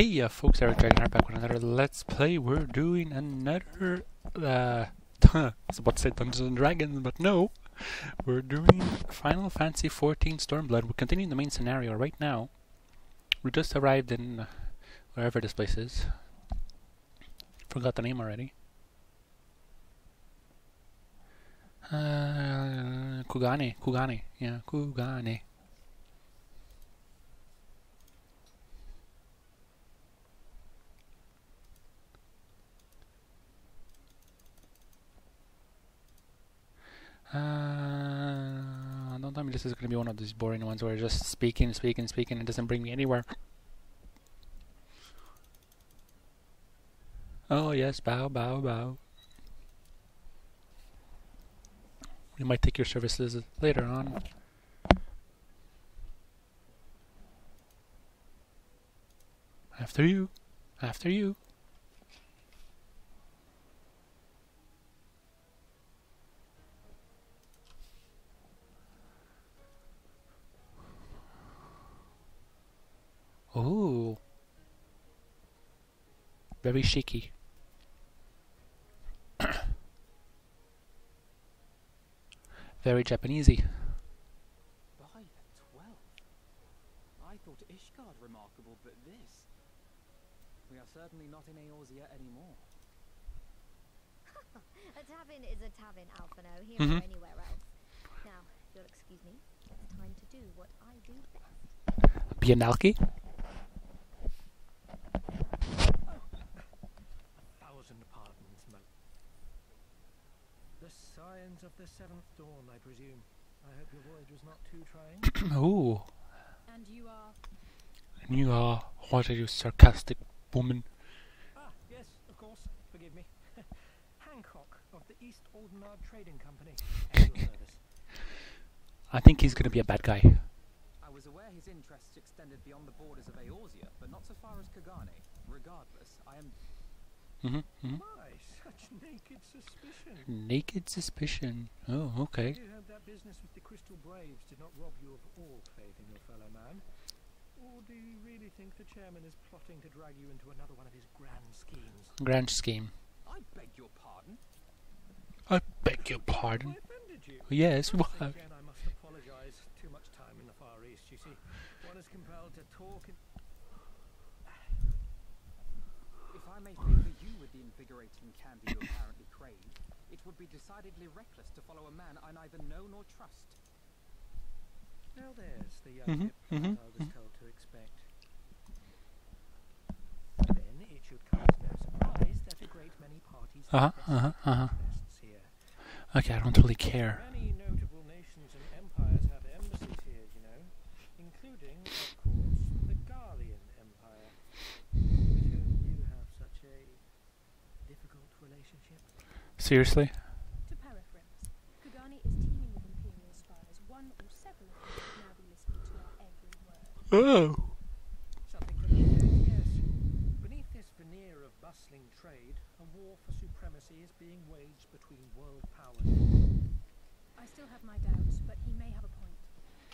Hey ya folks, Eric Dragonheart back with another Let's Play. We're doing another, I was about to say Dungeons and Dragons, but no. We're doing Final Fantasy XIV Stormblood. We're continuing the main scenario right now. We just arrived in wherever this place is. Forgot the name already. Kugane, yeah, Kugane. Don't tell me this is going to be one of these boring ones where just speaking and it doesn't bring me anywhere. Oh yes, bow. We might take your services later on. After you. Ooh. Very cheeky. Very Japanesey. By 12. I thought Ishgard remarkable, but this. We are certainly not in Eorzea anymore. A tavern is a tavern, Alfano, here or anywhere else. Now, if you'll excuse me, it's time to do what I do best. Bianalki? Signs of the seventh dawn, I presume. I hope your voyage was not too trying. Oh. And you are? And you are? What are you, sarcastic woman? Ah, yes, of course. Forgive me. Hancock of the East Aldenard Trading Company. At your service. I think he's going to be a bad guy. I was aware his interests extended beyond the borders of Eorzea, but not so far as Kugane. Regardless, I am... Why, such naked suspicion? Naked suspicion. Oh, okay. You hope that business with the Crystal Braves did not rob you of all faith in your fellow man? Or do you really think the chairman is plotting to drag you into another one of his grand schemes? Grand scheme. I beg your pardon. I beg your pardon. I offended you. Yes, what? Again, I must apologize. Too much time in the Far East, you see. One is compelled to talk and... If I may favour you with the invigorating candy you apparently crave, it would be decidedly reckless to follow a man I neither know nor trust. Now there's the young I was told to expect. Then it should come as no surprise that a great many parties here. Okay, I don't really care. Many notable nations and empires have embassies here, you know, including, of course, the Garlean Empire. Seriously? To paraphrase, Kugane is teeming with imperial spies, one or several of them should now be listening to our every word. Oh! Something confusing, yes. Beneath this veneer of bustling trade, a war for supremacy is being waged between world powers. I still have my doubts, but he may have a point.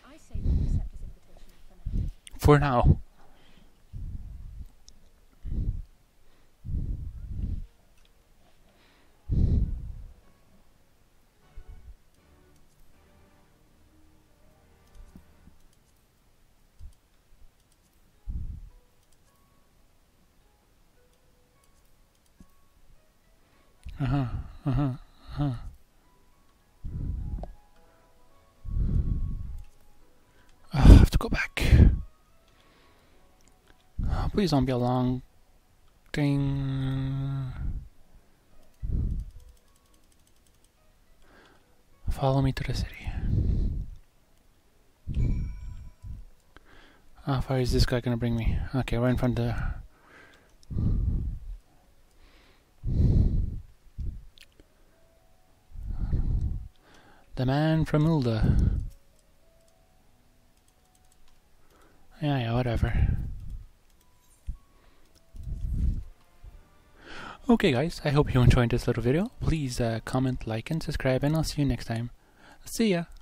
I say we accept his invitation for now. For now. I have to go back. Oh, please don't be a long thing. Follow me to the city. How far is this guy gonna bring me? Okay, we're in front of the man from Ul'dah. Yeah, whatever. Okay guys, I hope you enjoyed this little video. Please comment, like, and subscribe, and I'll see you next time. See ya!